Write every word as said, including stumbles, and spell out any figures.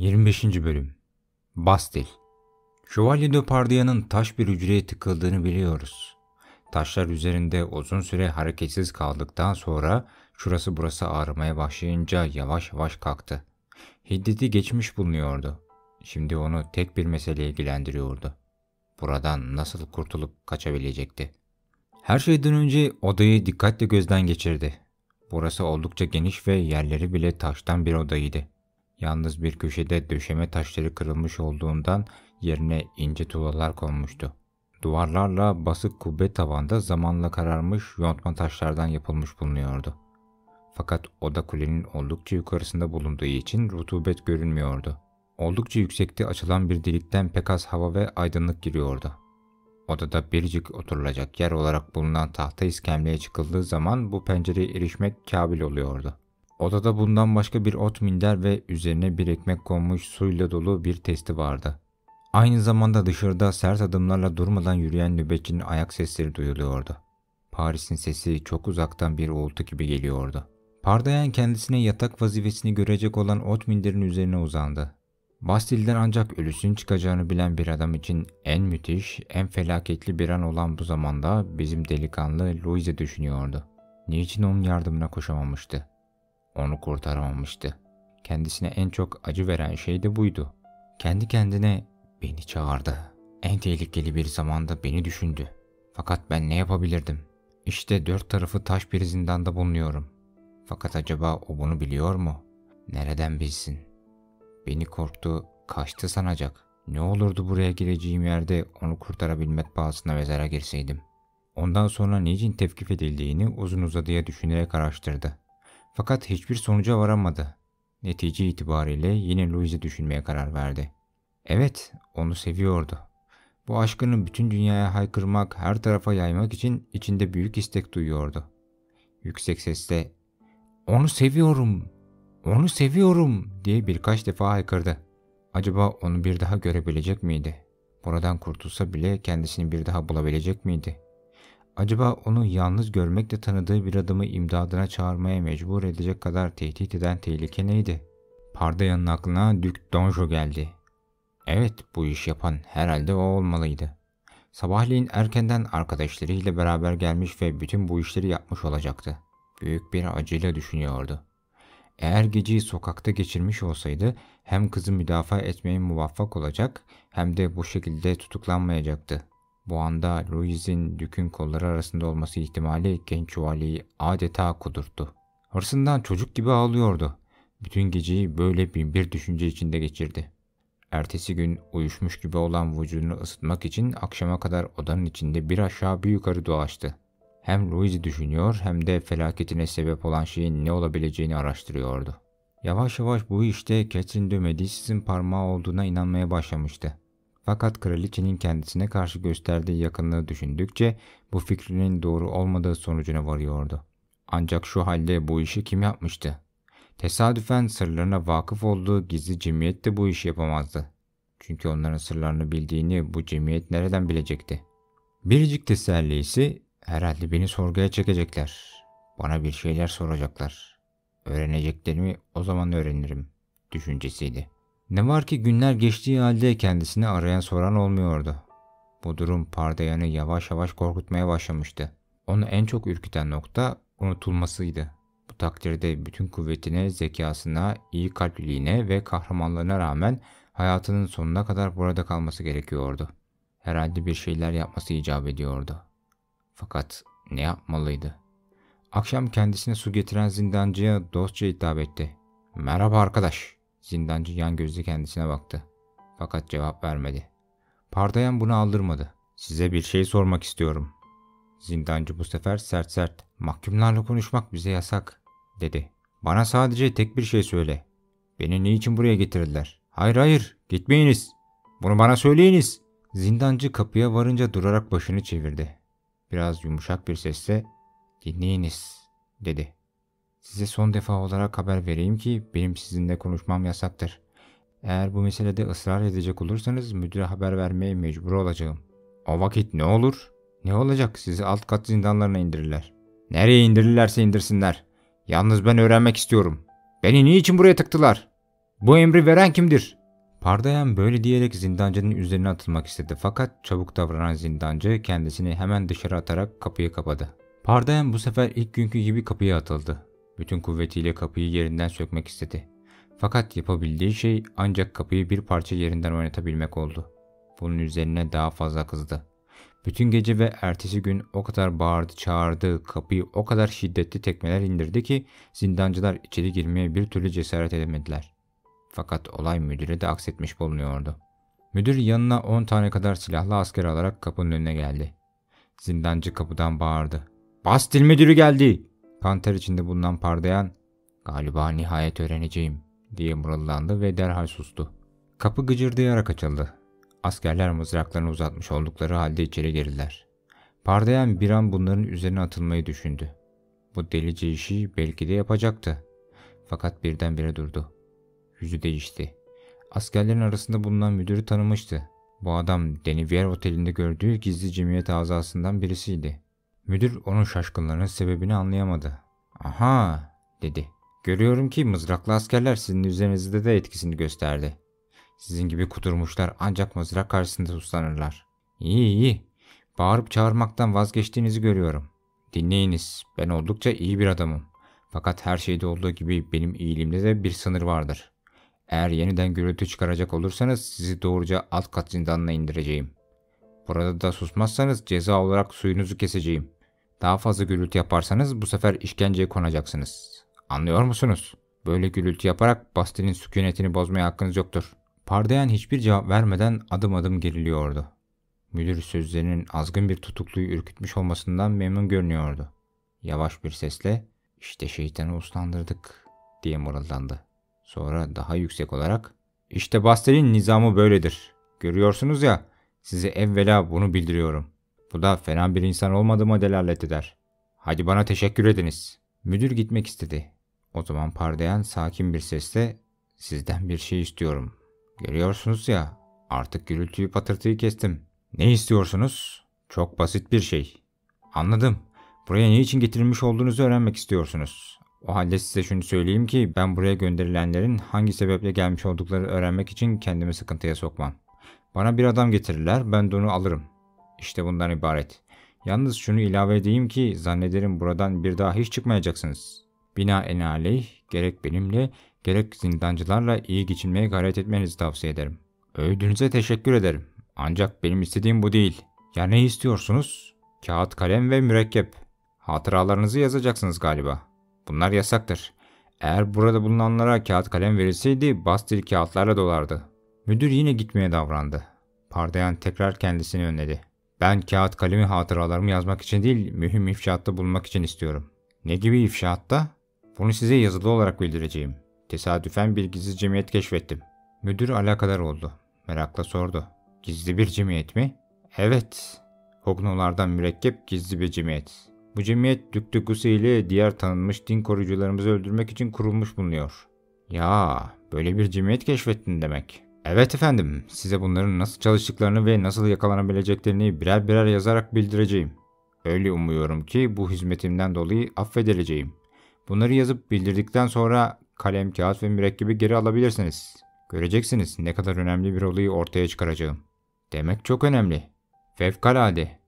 yirmi beşinci Bölüm Bastille. Şövalye de Pardayan'ın taş bir hücreye tıkıldığını biliyoruz. Taşlar üzerinde uzun süre hareketsiz kaldıktan sonra şurası burası ağrımaya başlayınca yavaş yavaş kalktı. Hiddeti geçmiş bulunuyordu. Şimdi onu tek bir mesele ilgilendiriyordu. Buradan nasıl kurtulup kaçabilecekti? Her şeyden önce odayı dikkatle gözden geçirdi. Burası oldukça geniş ve yerleri bile taştan bir odaydı. Yalnız bir köşede döşeme taşları kırılmış olduğundan yerine ince tuğlalar konmuştu. Duvarlarla basık kubbe tavanda zamanla kararmış yontma taşlardan yapılmış bulunuyordu. Fakat oda kulenin oldukça yukarısında bulunduğu için rutubet görünmüyordu. Oldukça yüksekte açılan bir delikten pek az hava ve aydınlık giriyordu. Odada biricik oturulacak yer olarak bulunan tahta iskemleye çıkıldığı zaman bu pencereye erişmek kabil oluyordu. Odada bundan başka bir ot minder ve üzerine bir ekmek konmuş suyla dolu bir testi vardı. Aynı zamanda dışarıda sert adımlarla durmadan yürüyen nöbetçinin ayak sesleri duyuluyordu. Paris'in sesi çok uzaktan bir uğultu gibi geliyordu. Pardayan kendisine yatak vazifesini görecek olan ot minderin üzerine uzandı. Bastille'den ancak ölüsün çıkacağını bilen bir adam için en müthiş, en felaketli bir an olan bu zamanda bizim delikanlı Louise düşünüyordu. Niçin onun yardımına koşamamıştı? Onu kurtaramamıştı. Kendisine en çok acı veren şey de buydu. Kendi kendine beni çağırdı. En tehlikeli bir zamanda beni düşündü. Fakat ben ne yapabilirdim? İşte dört tarafı taş bir zindanda bulunuyorum. Fakat acaba o bunu biliyor mu? Nereden bilsin? Beni korktu, kaçtı sanacak. Ne olurdu buraya gireceğim yerde onu kurtarabilmek pahasına mezara girseydim. Ondan sonra niçin tevkif edildiğini uzun uzadıya düşünerek araştırdı. Fakat hiçbir sonuca varamadı. Netice itibariyle yine Louise'i düşünmeye karar verdi. Evet, onu seviyordu. Bu aşkını bütün dünyaya haykırmak, her tarafa yaymak için içinde büyük istek duyuyordu. Yüksek sesle, "Onu seviyorum, onu seviyorum" diye birkaç defa haykırdı. Acaba onu bir daha görebilecek miydi? Buradan kurtulsa bile kendisini bir daha bulabilecek miydi? Acaba onu yalnız görmekle tanıdığı bir adamı imdadına çağırmaya mecbur edecek kadar tehdit eden tehlike neydi? Pardayan'ın aklına Dük Donjo geldi. Evet, bu iş yapan herhalde o olmalıydı. Sabahleyin erkenden arkadaşlarıyla beraber gelmiş ve bütün bu işleri yapmış olacaktı. Büyük bir acıyla düşünüyordu. Eğer geceyi sokakta geçirmiş olsaydı hem kızı müdafaa etmeye muvaffak olacak hem de bu şekilde tutuklanmayacaktı. Bu anda Louise'in Dük'ün kolları arasında olması ihtimali genç şövalyeyi adeta kudurttu. Hırsından çocuk gibi ağlıyordu. Bütün geceyi böyle bin bir düşünce içinde geçirdi. Ertesi gün uyuşmuş gibi olan vücudunu ısıtmak için akşama kadar odanın içinde bir aşağı bir yukarı dolaştı. Hem Louise'i düşünüyor hem de felaketine sebep olan şeyin ne olabileceğini araştırıyordu. Yavaş yavaş bu işte Catherine D'Omelis'in parmağı olduğuna inanmaya başlamıştı. Fakat kraliçenin kendisine karşı gösterdiği yakınlığı düşündükçe bu fikrinin doğru olmadığı sonucuna varıyordu. Ancak şu halde bu işi kim yapmıştı? Tesadüfen sırlarına vakıf olduğu gizli cemiyet de bu işi yapamazdı. Çünkü onların sırlarını bildiğini bu cemiyet nereden bilecekti? Biricik teselli ise herhalde beni sorguya çekecekler. Bana bir şeyler soracaklar. Öğreneceklerimi o zaman öğrenirim düşüncesiydi. Ne var ki günler geçtiği halde kendisini arayan soran olmuyordu. Bu durum Pardayan'ı yavaş yavaş korkutmaya başlamıştı. Onu en çok ürküten nokta unutulmasıydı. Bu takdirde bütün kuvvetine, zekasına, iyi kalpliliğine ve kahramanlığına rağmen hayatının sonuna kadar burada kalması gerekiyordu. Herhalde bir şeyler yapması icap ediyordu. Fakat ne yapmalıydı? Akşam kendisine su getiren zindancıya dostça hitap etti. "Merhaba arkadaş." Zindancı yan gözle kendisine baktı. Fakat cevap vermedi. Pardayan bunu aldırmadı. "Size bir şey sormak istiyorum." Zindancı bu sefer sert sert, "Mahkumlarla konuşmak bize yasak" dedi. "Bana sadece tek bir şey söyle. Beni niçin buraya getirdiler?" "Hayır hayır, gitmeyiniz. Bunu bana söyleyiniz." Zindancı kapıya varınca durarak başını çevirdi. Biraz yumuşak bir sesle, "Dinleyiniz" dedi. "Size son defa olarak haber vereyim ki benim sizinle konuşmam yasaktır. Eğer bu meselede ısrar edecek olursanız müdüre haber vermeye mecbur olacağım." "O vakit ne olur?" "Ne olacak? Sizi alt kat zindanlarına indirirler." "Nereye indirirlerse indirsinler. Yalnız ben öğrenmek istiyorum. Beni niçin buraya tıktılar?" Bu emri veren kimdir? Pardayan böyle diyerek zindancının üzerine atılmak istedi fakat çabuk davranan zindancı kendisini hemen dışarı atarak kapıyı kapadı. Pardayan bu sefer ilk günkü gibi kapıya atıldı. Bütün kuvvetiyle kapıyı yerinden sökmek istedi. Fakat yapabildiği şey ancak kapıyı bir parça yerinden oynatabilmek oldu. Bunun üzerine daha fazla kızdı. Bütün gece ve ertesi gün o kadar bağırdı, çağırdı, kapıyı o kadar şiddetli tekmeler indirdi ki zindancılar içeri girmeye bir türlü cesaret edemediler. Fakat olay müdüre de aksetmiş bulunuyordu. Müdür yanına on tane kadar silahlı asker alarak kapının önüne geldi. Zindancı kapıdan bağırdı. "Bastille müdürü geldi!" Kanter içinde bulunan Pardayan, "Galiba nihayet öğreneceğim," diye mırıldandı ve derhal sustu. Kapı gıcırdayarak açıldı. Askerler mızraklarını uzatmış oldukları halde içeri girdiler. Pardayan bir an bunların üzerine atılmayı düşündü. Bu delice işi belki de yapacaktı. Fakat birdenbire durdu. Yüzü değişti. Askerlerin arasında bulunan müdürü tanımıştı. Bu adam Denivier Oteli'nde gördüğü gizli cemiyet azasından birisiydi. Müdür onun şaşkınlığının sebebini anlayamadı. "Aha," dedi. "Görüyorum ki mızraklı askerler sizin üzerinizde de etkisini gösterdi. Sizin gibi kudurmuşlar ancak mızrak karşısında uslanırlar. İyi iyi. Bağırıp çağırmaktan vazgeçtiğinizi görüyorum. Dinleyiniz. Ben oldukça iyi bir adamım. Fakat her şeyde olduğu gibi benim iyiliğimde de bir sınır vardır. Eğer yeniden gürültü çıkaracak olursanız sizi doğruca alt kat zindanına indireceğim. Burada da susmazsanız ceza olarak suyunuzu keseceğim. Daha fazla gürültü yaparsanız bu sefer işkenceye konacaksınız. Anlıyor musunuz? Böyle gürültü yaparak Bastille'nin sükunetini bozmaya hakkınız yoktur." Pardayan hiçbir cevap vermeden adım adım geriliyordu. Müdür sözlerinin azgın bir tutukluyu ürkütmüş olmasından memnun görünüyordu. Yavaş bir sesle "İşte şeytanı uslandırdık," diye mırıldandı. Sonra daha yüksek olarak "İşte Bastille'nin nizamı böyledir. Görüyorsunuz ya, size evvela bunu bildiriyorum. Bu da fena bir insan olmadığıma delalet eder. Hadi bana teşekkür ediniz." Müdür gitmek istedi. O zaman Pardayan sakin bir sesle "Sizden bir şey istiyorum. Görüyorsunuz ya, artık gürültüyü patırtıyı kestim." "Ne istiyorsunuz?" "Çok basit bir şey." "Anladım. Buraya ne için getirilmiş olduğunuzu öğrenmek istiyorsunuz. O halde size şunu söyleyeyim ki ben buraya gönderilenlerin hangi sebeple gelmiş olduklarını öğrenmek için kendimi sıkıntıya sokmam. Bana bir adam getirirler, ben de onu alırım. İşte bundan ibaret. Yalnız şunu ilave edeyim ki zannederim buradan bir daha hiç çıkmayacaksınız. Binaenaleyh gerek benimle gerek zindancılarla iyi geçinmeye gayret etmenizi tavsiye ederim. Öğüdünüze teşekkür ederim. Ancak benim istediğim bu değil." "Ya ne istiyorsunuz?" "Kağıt, kalem ve mürekkep. Hatıralarınızı yazacaksınız galiba. Bunlar yasaktır. Eğer burada bulunanlara kağıt kalem verilseydi Bastille kağıtlarla dolardı." Müdür yine gitmeye davrandı. Pardayan tekrar kendisini önledi. "Ben kağıt kalemi hatıralarımı yazmak için değil, mühim ifşaatta bulunmak için istiyorum." "Ne gibi ifşaatta?" "Bunu size yazılı olarak bildireceğim. Tesadüfen bir gizli cemiyet keşfettim." Müdür alakadar oldu. Merakla sordu. "Gizli bir cemiyet mi?" "Evet. Hognolardan mürekkep gizli bir cemiyet. Bu cemiyet Dük Donjo ile diğer tanınmış din koruyucularımızı öldürmek için kurulmuş bulunuyor." "Ya, böyle bir cemiyet keşfettin demek." "Evet efendim, size bunların nasıl çalıştıklarını ve nasıl yakalanabileceklerini birer birer yazarak bildireceğim. Öyle umuyorum ki bu hizmetimden dolayı affedileceğim. Bunları yazıp bildirdikten sonra kalem, kağıt ve mürekkebi geri alabilirsiniz. Göreceksiniz ne kadar önemli bir olayı ortaya çıkaracağım." "Demek çok önemli. Fevkalade.